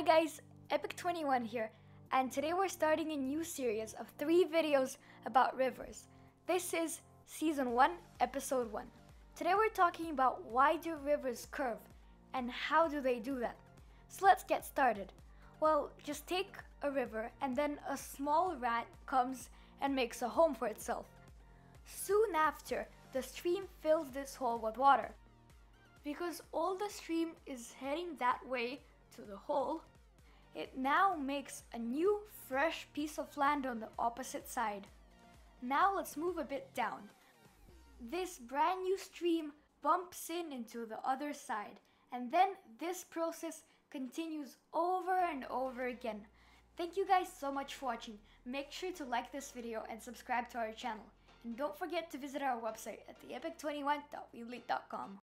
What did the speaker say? Hi guys, Epic 21 here, and today we're starting a new series of 3 videos about rivers. This is Season 1, Episode 1. Today we're talking about why do rivers curve, and how do they do that? So let's get started. Well, just take a river and then a small rat comes and makes a home for itself. Soon after, the stream fills this hole with water. Because all the stream is heading that way to the hole, it now makes a new fresh piece of land on the opposite side. Now let's move a bit down. This brand new stream bumps into the other side, and then this process continues over and over again. Thank you guys so much for watching. Make sure to like this video and subscribe to our channel. And don't forget to visit our website at theepic21.weebly.com.